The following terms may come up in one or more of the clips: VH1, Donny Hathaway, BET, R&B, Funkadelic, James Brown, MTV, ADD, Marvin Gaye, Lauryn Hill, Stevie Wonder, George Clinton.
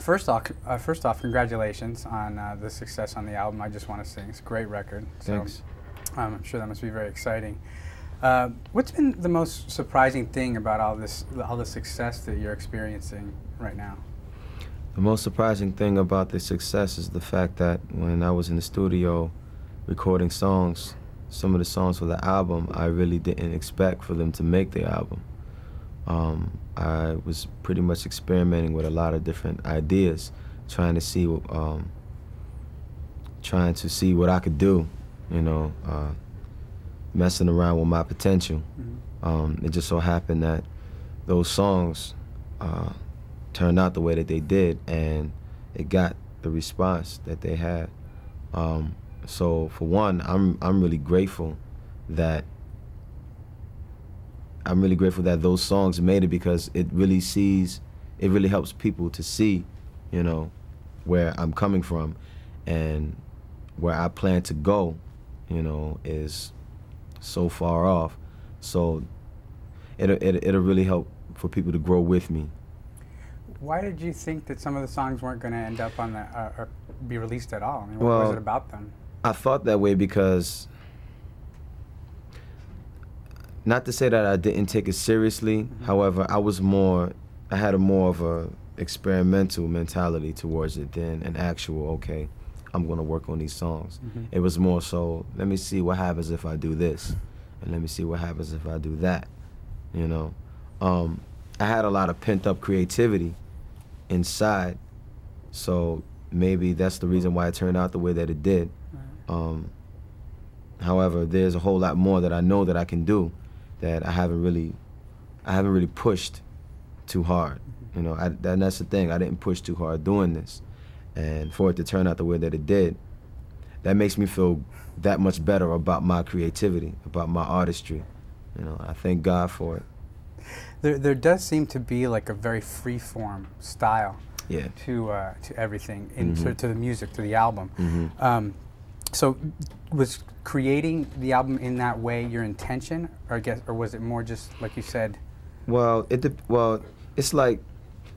First off, congratulations on the success on the album. I Just Want to Sing. It's a great record. Thanks. So, I'm sure that must be very exciting. What's been the most surprising thing about all the success that you're experiencing right now? The most surprising thing about the success is the fact that when I was in the studio recording songs, some of the songs for the album, I really didn't expect for them to make the album. I was pretty much experimenting with a lot of different ideas, trying to see what I could do, you know, messing around with my potential. Mm-hmm. It just so happened that those songs turned out the way that they did, and it got the response that they had. So for one, I'm really grateful that those songs made it, because it really helps people to see, you know, where I'm coming from and where I plan to go, you know, is so far off. So it'll really help for people to grow with me. Why did you think that some of the songs weren't going to end up on the, or be released at all? I mean, what was it about them? I thought that way because, not to say that I didn't take it seriously, mm-hmm. however, I had more of a experimental mentality towards it than an actual, okay, I'm going to work on these songs. Mm-hmm. It was more so, let me see what happens if I do this, and let me see what happens if I do that, you know. I had a lot of pent-up creativity inside, so maybe that's the reason why it turned out the way that it did. However, there's a whole lot more that I know that I can do that I haven't really pushed too hard. You know, and that's the thing. I didn't push too hard doing this, and for it to turn out the way that it did, that makes me feel that much better about my creativity, about my artistry. You know, I thank God for it. There does seem to be like a very free-form style, yeah, to everything, in, mm-hmm. to the music, to the album. Mm-hmm. So, was creating the album in that way your intention, or was it more just like you said? Well, it's like,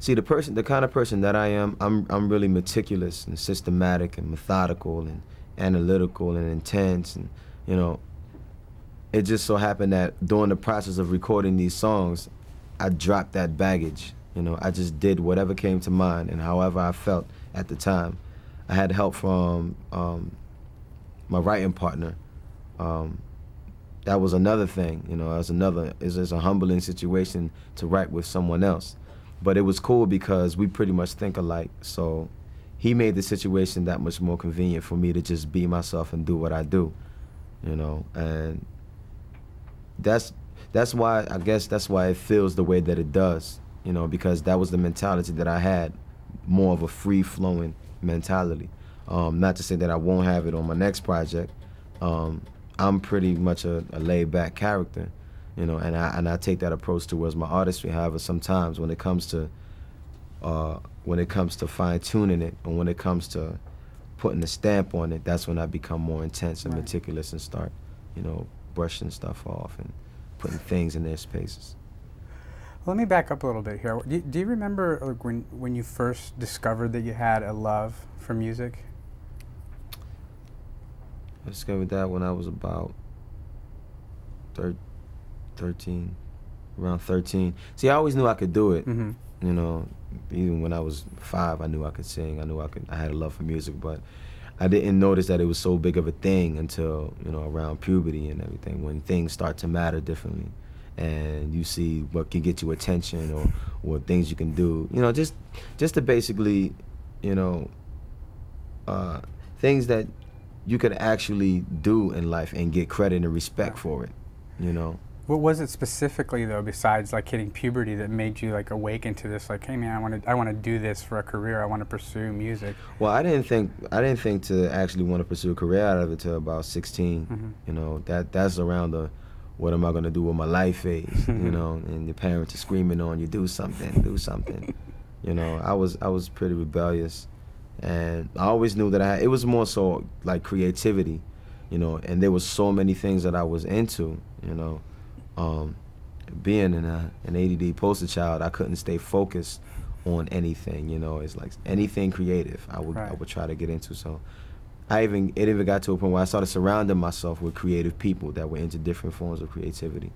see, the kind of person that I am, I'm really meticulous and systematic and methodical and analytical and intense, and you know. It just so happened that during the process of recording these songs, I dropped that baggage. You know, I just did whatever came to mind and however I felt at the time. I had help from my writing partner. That was another thing. You know, it's a humbling situation to write with someone else. But it was cool because we pretty much think alike. So he made the situation that much more convenient for me to just be myself and do what I do. You know, and that's why, I guess that's why it feels the way that it does, you know, because that was the mentality that I had, more of a free-flowing mentality. Not to say that I won't have it on my next project. I'm pretty much a laid-back character, you know, and I take that approach towards my artistry. However, sometimes when it comes to fine-tuning it, or when it comes to putting a stamp on it, that's when I become more intense and meticulous and start, you know, brushing stuff off and putting things in their spaces. Well, let me back up a little bit here. Do you remember, like, when you first discovered that you had a love for music? I discovered that when I was about 13, around 13. See, I always knew I could do it. Mm-hmm. You know, even when I was 5, I knew I could sing. I had a love for music, but I didn't notice that it was so big of a thing until, you know, around puberty and everything, when things start to matter differently and you see what can get you attention, or things you can do, you know, just to basically, you know, things that you could actually do in life and get credit and respect for it, you know. What was it specifically, though, besides like hitting puberty, that made you like awaken to this? Like, hey man, I want to do this for a career. I want to pursue music. Well, I didn't think to actually want to pursue a career out of it till about 16. Mm-hmm. You know, that's around the what am I going to do with my life phase? You know, and your parents are screaming on you, do something, do something. You know, I was pretty rebellious, and I always knew that it was more so like creativity, you know, and there was so many things that I was into, you know. Being an ADD poster child, I couldn't stay focused on anything, you know. It's like anything creative I would try to get into. So it even got to a point where I started surrounding myself with creative people that were into different forms of creativity,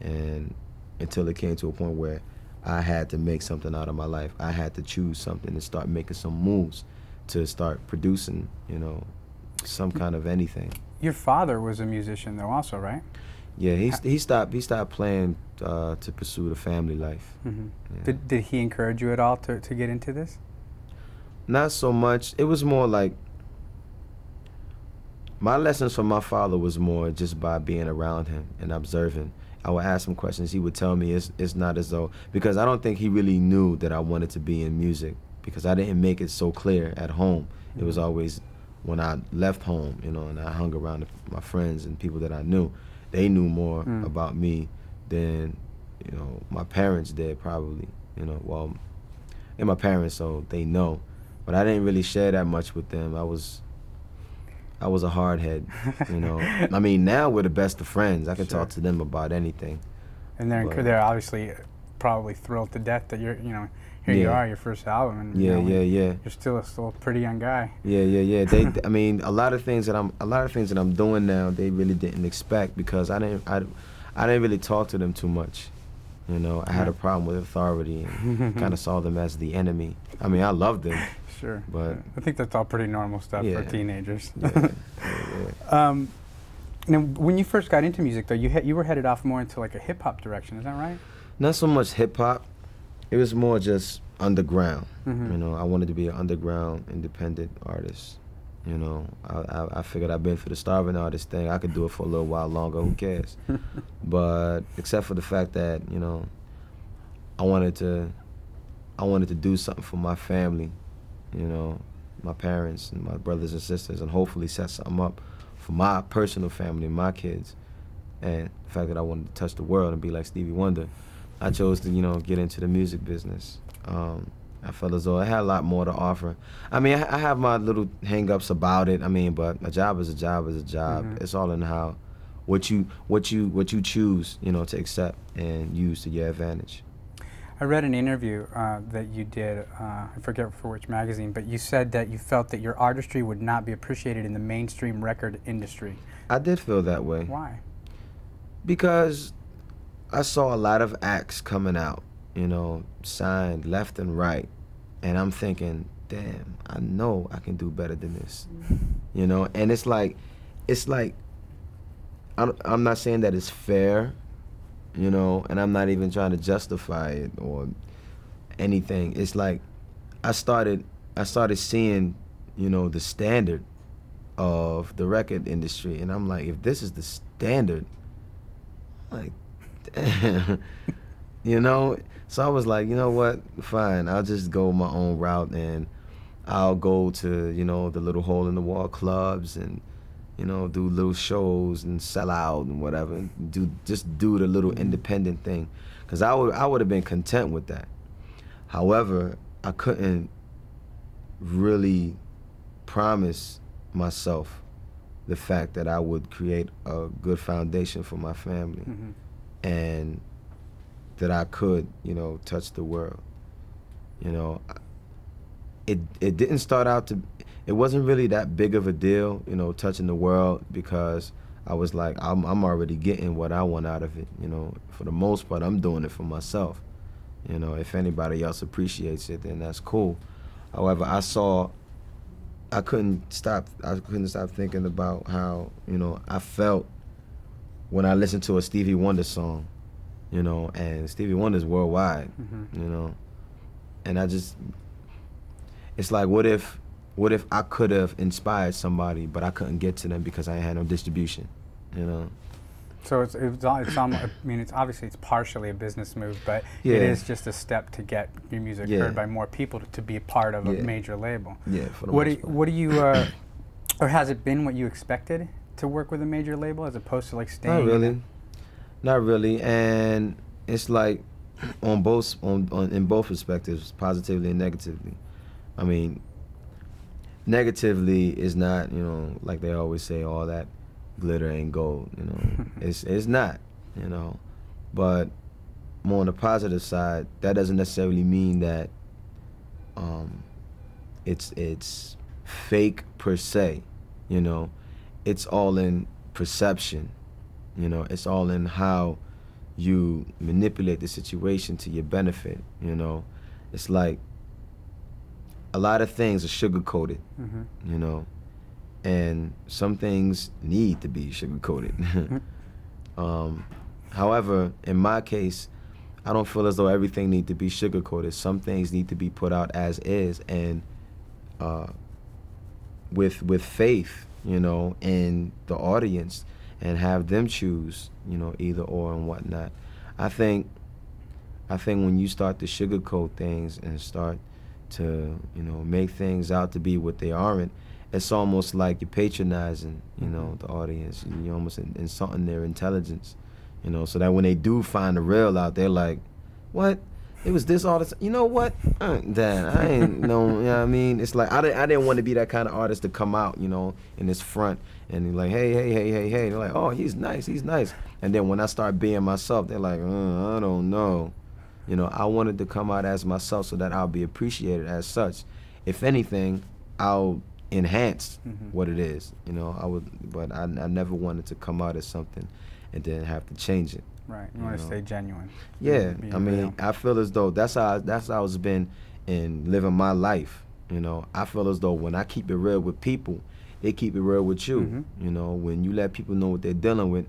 and until it came to a point where I had to make something out of my life. I had to choose something and start making some moves to start producing, you know, some kind of anything. Your father was a musician though also, right? Yeah, he stopped playing to pursue the family life. Mm-hmm. Yeah. Did he encourage you at all to get into this? Not so much. It was more like my lessons from my father was more just by being around him and observing. I would ask him questions. He would tell me it's not as though, because I don't think he really knew that I wanted to be in music, because I didn't make it so clear at home. Mm-hmm. It was always when I left home, you know, and I hung around my friends and people that I knew. They knew more about me than, you know, my parents did probably, you know, well, and my parents, so they know. But I didn't really share that much with them. I was a hardhead, you know. I mean, now we're the best of friends. I can talk to them about anything. And they're obviously probably thrilled to death that you're, you know, here you are, your first album. And, yeah, you know, you're still a pretty young guy. Yeah. They, I mean, a lot of things that I'm doing now, they really didn't expect, because I didn't really talk to them too much. You know, I had a problem with authority and kind of saw them as the enemy. I mean, I loved them. Sure. But I think that's all pretty normal stuff for teenagers. Now, when you first got into music, though, you were headed off more into like a hip hop direction. Is that right? Not so much hip hop. It was more just underground. Mm-hmm. You know, I wanted to be an underground independent artist. You know, I figured I've been for the starving artist thing. I could do it for a little while longer. Who cares? But except for the fact that, you know, I wanted to do something for my family. You know, my parents and my brothers and sisters, and hopefully set something up for my personal family and my kids. And the fact that I wanted to touch the world and be like Stevie Wonder, I chose to, you know, get into the music business. I felt as though I had a lot more to offer. I mean, I have my little hang-ups about it. I mean, but a job is a job is a job. Mm-hmm. It's all in how what you choose, you know, to accept and use to your advantage. I read an interview that you did, I forget for which magazine, but you said that you felt that your artistry would not be appreciated in the mainstream record industry. I did feel that way. Why? Because I saw a lot of acts coming out, you know, signed left and right, and I'm thinking, damn, I know I can do better than this, you know. And it's like, I'm not saying that it's fair, you know, and I'm not even trying to justify it or anything. It's like I started seeing, you know, the standard of the record industry, and I'm like, if this is the standard, I'm like, damn. You know, so I was like, you know what, fine, I'll just go my own route, and I'll go to, you know, the little hole-in-the-wall clubs and, you know, do little shows and sell out and whatever, and just do the little independent thing, because I would have been content with that. However, I couldn't really promise myself the fact that I would create a good foundation for my family, and that I could, you know, touch the world. You know, it didn't start out to, it wasn't really that big of a deal, you know, touching the world, because I was like, I'm already getting what I want out of it, you know. For the most part, I'm doing it for myself. You know, if anybody else appreciates it, then that's cool. However, I couldn't stop thinking about how, you know, I felt when I listened to a Stevie Wonder song. You know, and Stevie Wonder's worldwide, you know. And I just, it's like, what if I could have inspired somebody, but I couldn't get to them because I had no distribution, you know. So it's almost, I mean, it's obviously, it's partially a business move, but it is just a step to get your music heard by more people, to be a part of a major label. Yeah, for the most part. What do you, or has it been what you expected to work with a major label, as opposed to like staying? Not really. Not really, and it's like in both perspectives, positively and negatively. I mean, negatively is not, you know, like they always say, all that glitter ain't gold, you know. It's not, you know. But more on the positive side, that doesn't necessarily mean that it's fake per se, you know. It's all in perception, you know. It's all in how you manipulate the situation to your benefit, you know. It's like a lot of things are sugar-coated, you know, and some things need to be sugar-coated. However, in my case, I don't feel as though everything needs to be sugar-coated. Some things need to be put out as is, and with faith, you know, in the audience, and have them choose, you know, either or and whatnot. I think when you start to sugarcoat things and start to, you know, make things out to be what they aren't, it's almost like you're patronizing, you know, the audience. You're almost insulting their intelligence, you know, so that when they do find the real out, they're like, what? It was this all the time. You know what? I ain't no, you know what I mean? It's like, I didn't want to be that kind of artist to come out, you know, in this front, and you're like, hey, hey, hey, hey, hey. They're like, oh, he's nice, he's nice. And then when I start being myself, they're like, I don't know. You know, I wanted to come out as myself so that I'll be appreciated as such. If anything, I'll enhance what it is. You know, but I never wanted to come out as something and then have to change it. Right, you want to stay genuine. Yeah, I mean, real. I feel as though that's how it's been in living my life. You know, I feel as though when I keep it real with people, they keep it real with you. You know, when you let people know what they're dealing with,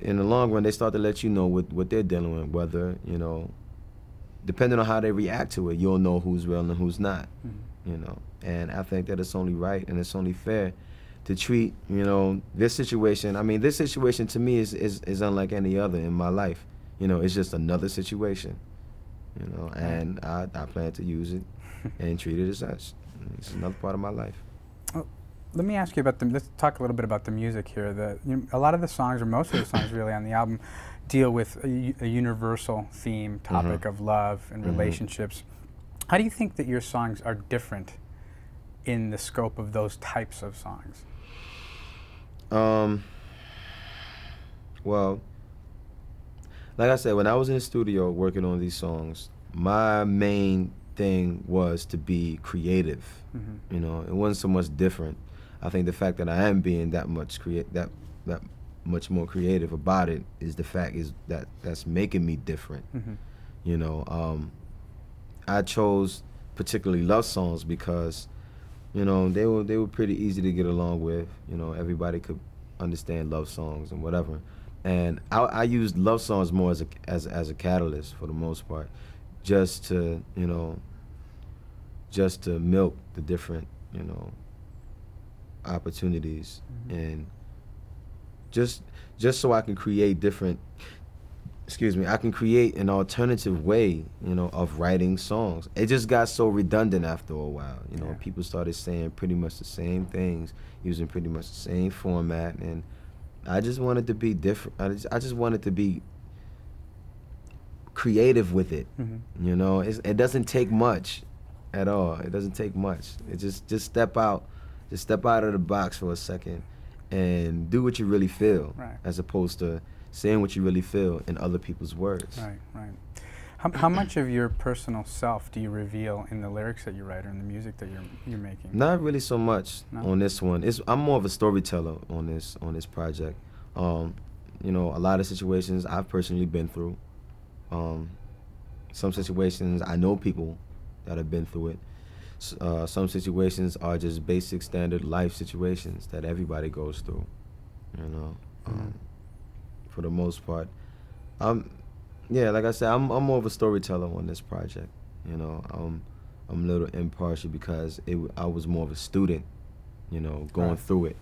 in the long run, they start to let you know what they're dealing with, whether, you know, depending on how they react to it, you'll know who's real and who's not, you know. And I think that it's only right and it's only fair to treat, you know, this situation. I mean, this situation to me is unlike any other in my life. You know, it's just another situation, you know, and I plan to use it and treat it as such. It's another part of my life. Oh, let me ask you about the, let's talk a little bit about the music here. You know, a lot of the songs, or most of the songs really on the album, deal with a universal theme, topic of love and relationships. How do you think that your songs are different in the scope of those types of songs? Well, like I said, when I was in the studio working on these songs, my main thing was to be creative. You know, it wasn't so much different. I think the fact that I am being that much more creative about it is that's making me different. You know, I chose particularly love songs because, you know, they were pretty easy to get along with. You know, everybody could understand love songs and whatever. And I used love songs more as a catalyst for the most part, just to, you know, just to milk the different, you know, opportunities and just so I can create different, excuse me, I can create an alternative way, you know, of writing songs. It just got so redundant after a while, you know. People started saying pretty much the same things, using pretty much the same format, and I just wanted to be different. I just wanted to be creative with it, you know. It doesn't take much at all. It doesn't take much. It just step out of the box for a second and do what you really feel, as opposed to saying what you really feel in other people's words. Right, right. How much of your personal self do you reveal in the lyrics that you write or in the music that you're making? Not really so much on this one. I'm more of a storyteller on this project. You know, a lot of situations I've personally been through. Some situations I know people that have been through it. Some situations are just basic, standard life situations that everybody goes through, you know. For the most part, yeah, like I said, I'm more of a storyteller on this project, you know. I'm a little impartial because I was more of a student, you know, going through it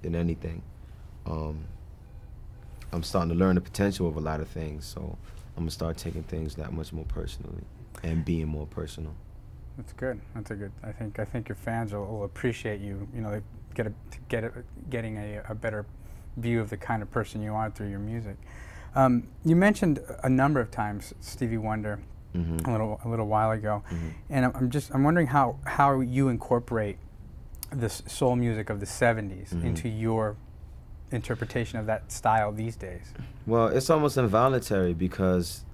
than anything. I'm starting to learn the potential of a lot of things, so I'm gonna start taking things that much more personally and being more personal. That's good. That's a good. I think your fans will appreciate you. You know, they getting a better view of the kind of person you are through your music. You mentioned a number of times Stevie Wonder a little while ago, and I'm wondering how you incorporate this soul music of the '70s into your interpretation of that style these days. Well, it's almost involuntary because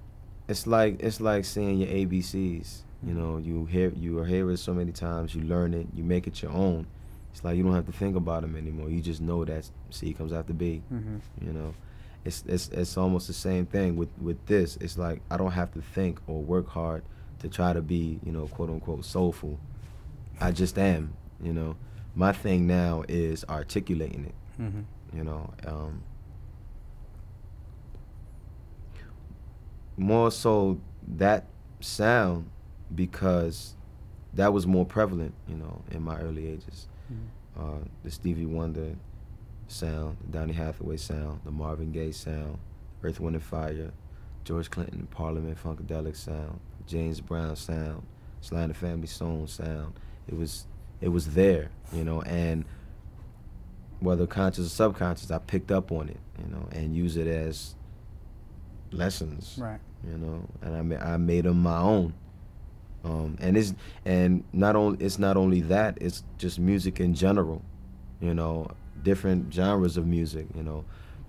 it's like seeing your ABCs. You know, you hear it so many times, you learn it, you make it your own. It's like you don't have to think about them anymore. You just know that C comes after B. Mm-hmm. You know, it's almost the same thing with this. It's like I don't have to think or work hard to try to be, you know, quote unquote soulful. I just am. You know, my thing now is articulating it. Mm-hmm. You know, more so that sound, because that was more prevalent, you know, in my early ages. Mm-hmm. The Stevie Wonder sound, the Donny Hathaway sound, the Marvin Gaye sound, Earth, Wind & Fire, George Clinton, Parliament Funkadelic sound, James Brown sound, Sly and the Family Stone sound. It was there, you know, and whether conscious or subconscious, I picked up on it, you know, and use it as lessons, right? You know, and I made them my own. And it's not only that, it's just music in general, you know, different genres of music. You know,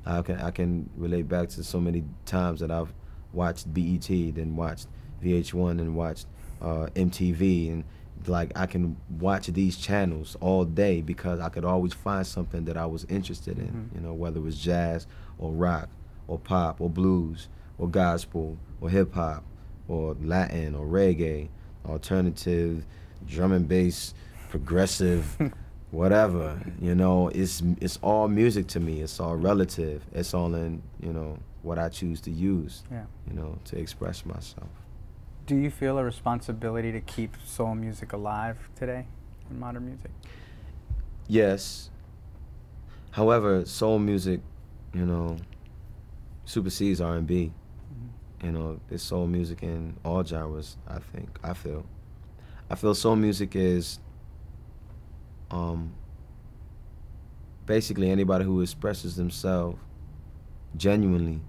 I can relate back to so many times that I've watched BET, then watched VH1, and watched MTV, and like I can watch these channels all day because I could always find something that I was interested in. Mm-hmm. You know, whether it was jazz or rock or pop or blues or gospel or hip hop or Latin or reggae, alternative, drum and bass, progressive, whatever. You know, it's all music to me. It's all relative. It's all in, you know, what I choose to use, yeah, you know, to express myself. Do you feel a responsibility to keep soul music alive today in modern music? Yes. However, soul music, you know, supersedes R&B. Mm-hmm. You know, there's soul music in all genres, I think, I feel soul music is basically anybody who expresses themselves genuinely,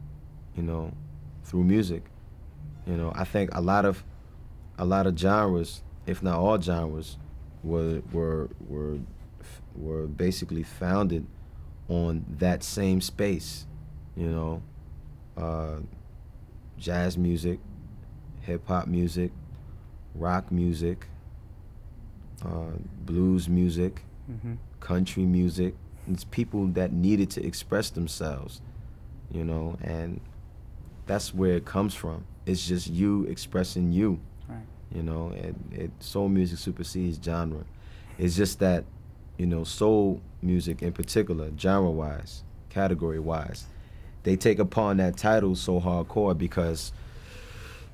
you know, through music. You know, I think a lot of genres, if not all genres, were basically founded on that same space, you know. Jazz music, hip-hop music, rock music, blues music, mm-hmm, country music. It's people that needed to express themselves, you know, and that's where it comes from. It's just you expressing you, right, you know. Soul music supersedes genre. It's just that, you know, soul music in particular, genre-wise, category-wise, they take upon that title so hardcore because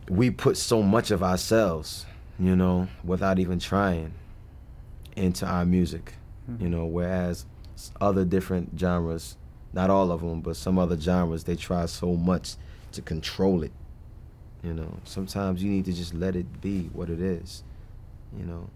we put so much of ourselves, you know, without even trying, into our music, mm-hmm, you know, whereas other different genres, not all of them, but some other genres, they try so much to control it, you know. Sometimes you need to just let it be what it is, you know.